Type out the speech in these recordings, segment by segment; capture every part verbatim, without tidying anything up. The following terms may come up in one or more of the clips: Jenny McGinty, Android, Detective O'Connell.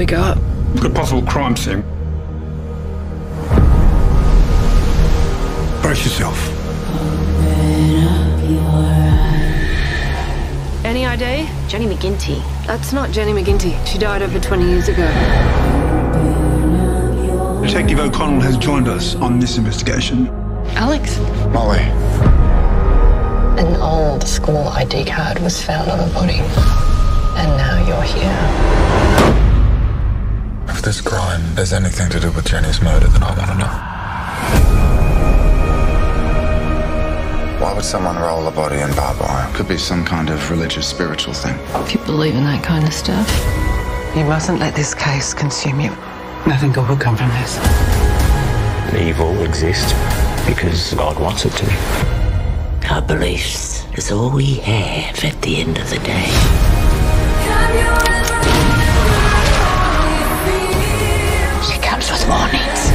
we got? Good possible crime scene. Brace yourself. Any idea? Jenny McGinty. That's not Jenny McGinty. She died over twenty years ago. Detective O'Connell has joined us on this investigation. Alex? Molly. An old school I D card was found on a body. And now you're here. If this crime has anything to do with Jenny's murder, then I want to know. Why would someone roll a body in barbed wire? Could be some kind of religious, spiritual thing. If you believe in that kind of stuff. You mustn't let this case consume you. Nothing good will come from this. Evil exists because God wants it to. Our beliefs is all we have at the end of the day. She comes with warnings.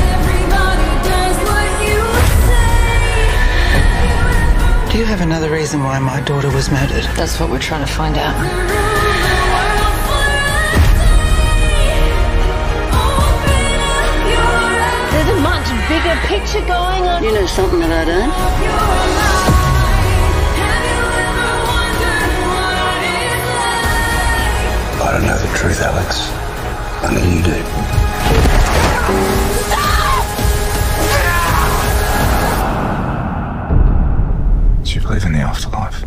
Do you have another reason why my daughter was murdered? That's what we're trying to find out. There's a much bigger picture going on. You know something that I don't? I don't know the truth, Alex. I know you do. Do you believe in the afterlife?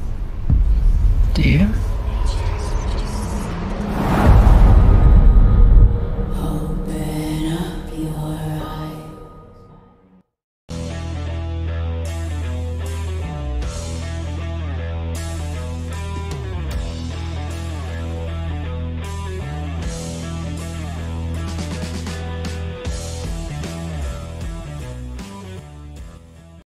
Do you?